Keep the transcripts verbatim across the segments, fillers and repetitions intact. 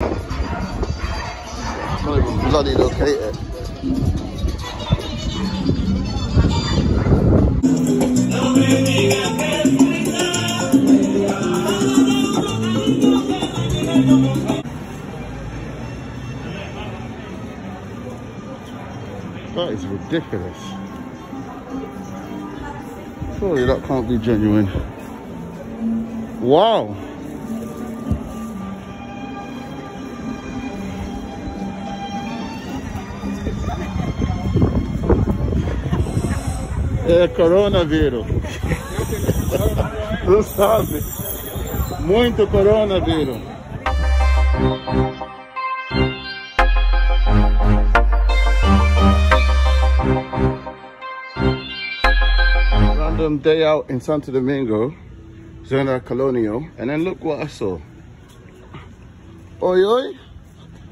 I can't even bloody locate it. That is ridiculous. Surely that can't be genuine. Wow. É coronavírus. Não sabe. Muito coronavírus. Random day out in Santo Domingo, Zona Colonial, and then look what I saw. Oi, oi.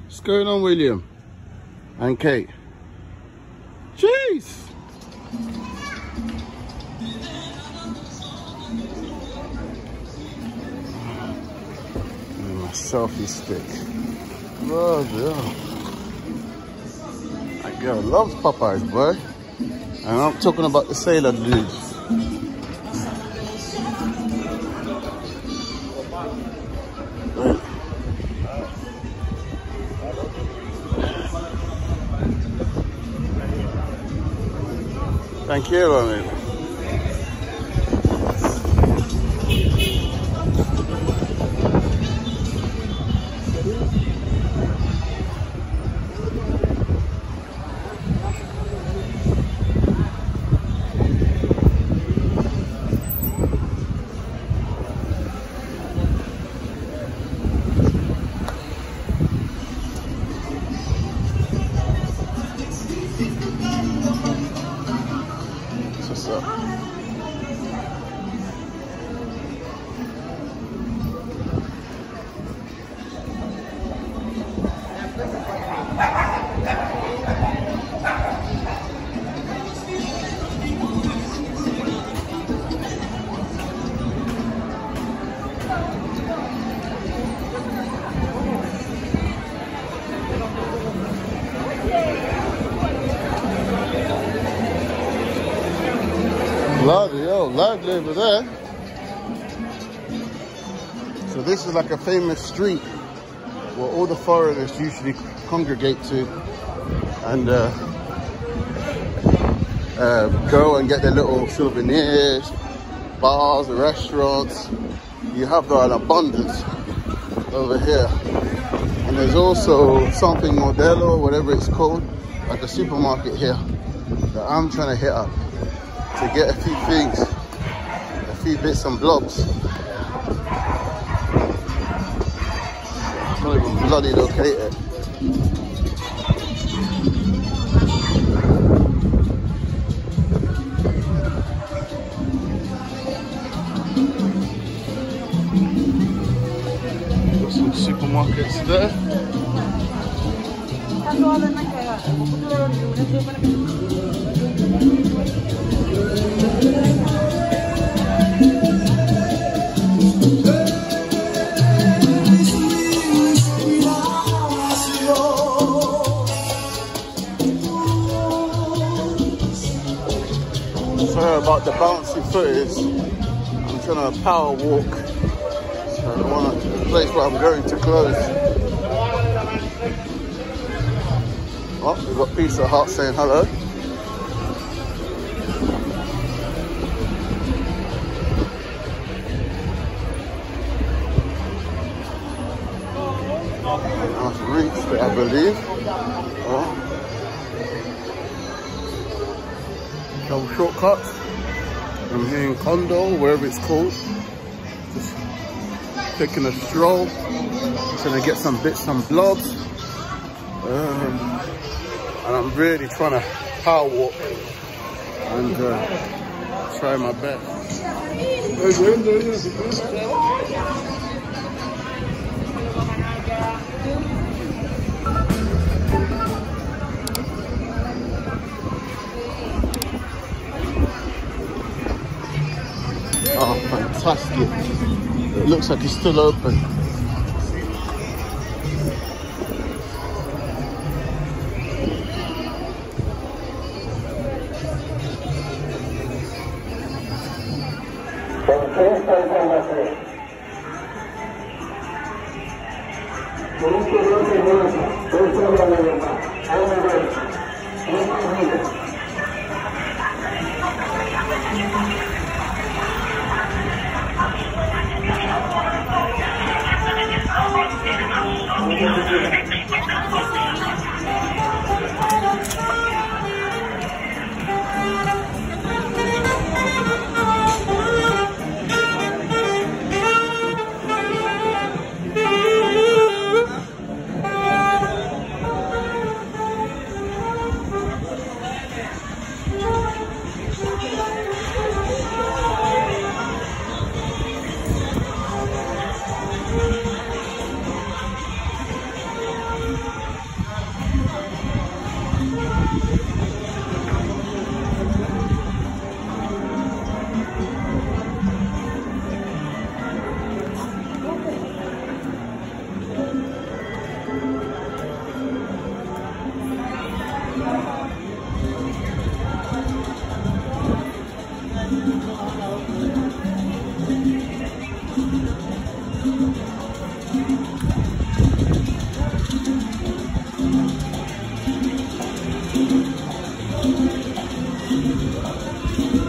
What's going on, William? And Kate. Jeez! And my selfie stick. Oh, yeah. That girl loves Popeye's, boy. And I'm talking about the sailor dude. Thank you, I mean. Bloody old lively over there. So this is like a famous street where all the foreigners usually congregate to and uh, uh, go and get their little souvenirs, bars, restaurants. You have that in abundance over here. And there's also something Modelo, whatever it's called, like a supermarket here that I'm trying to hit up to get a few things, a few bits and blobs. I can't even bloody locate it. Got some supermarkets there. Sorry about the bouncy footage. I'm trying to power walk, so I don't want the place where I'm going to close. Oh, we've got Pizza Hut saying hello. I've reached it, I believe. Oh. Double shortcuts. I'm here in Condo, wherever it's called. Just taking a stroll. Trying to get some bits, some blobs. Um, and I'm really trying to power walk and uh, try my best. Oh, fantastic. It looks like it's still open. esta información. Por un periodo de muerte, por un periodo de muerte, a una vez, no se olvide.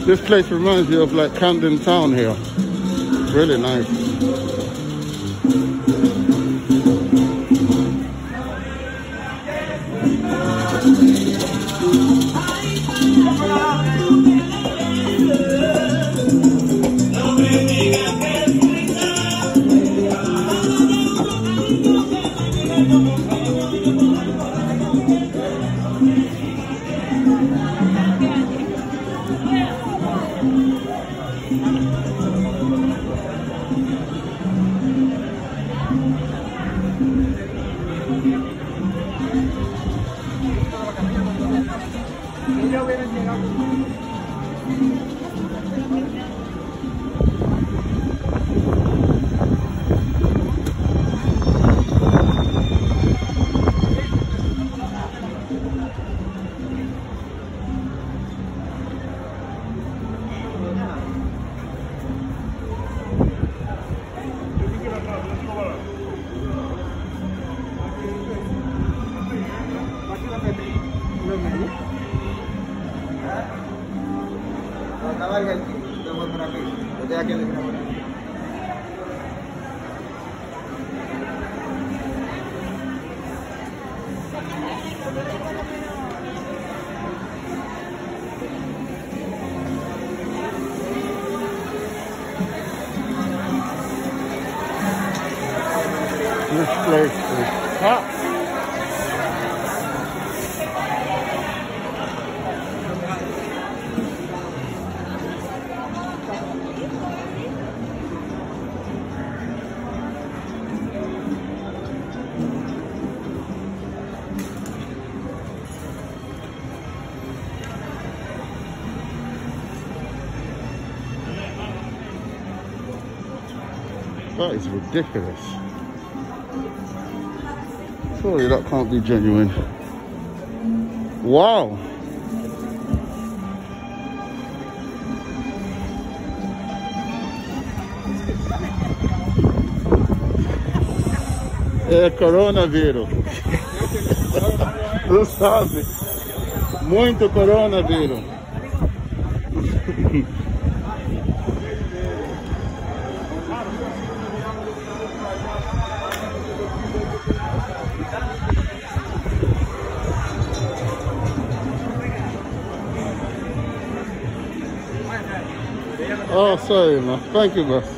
This place reminds me of like Camden Town here. It's really nice. That is ridiculous. Sorry, that can't be genuine. Wow. É coronavírus. Não sabe. Muito coronavírus. Oh, sorry, man. Thank you, boss.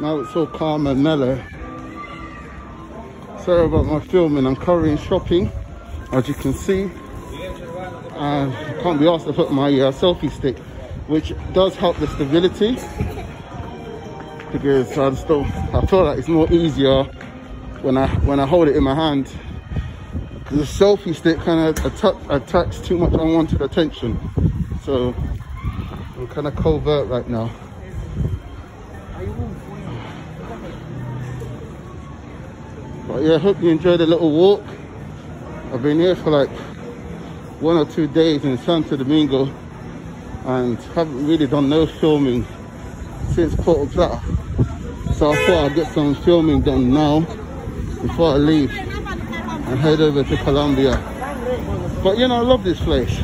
Now it's all calm and mellow. Sorry about my filming. I'm currently shopping, as you can see, and I can't be asked to put my uh, selfie stick which does help the stability, because I'm still, I feel like it's more easier when I when I hold it in my hand. The selfie stick kind of att attacks too much unwanted attention, so I'm kind of covert right now. But yeah, I hope you enjoyed the little walk. I've been here for like one or two days in Santo Domingo and haven't really done no filming since Port of Plata, so I thought I'd get some filming done now before I leave and head over to Colombia. But you know, I love this place.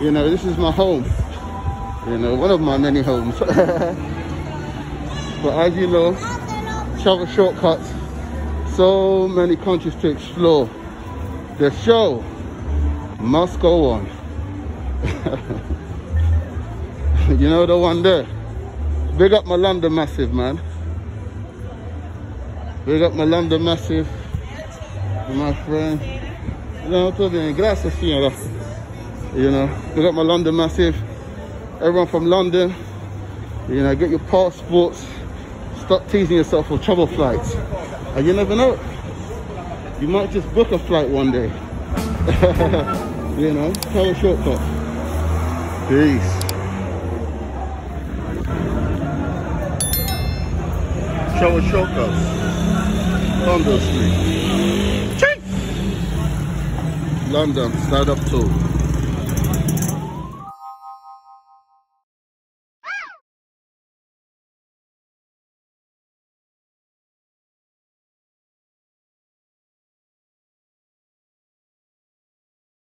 You know, this is my home. You know, one of my many homes. But as you know, travel shortcuts, so many countries to explore. The show must go on. You know the one there. Big up my London Massive, man. Big up my London Massive. My friend, no, gracias, señora. You know, we got my London Massive. Everyone from London, you know, get your passports. Stop teasing yourself for travel flights, and you never know, you might just book a flight one day. You know, travel shortcut. Peace. Travel shortcuts. London Street. London, start up too.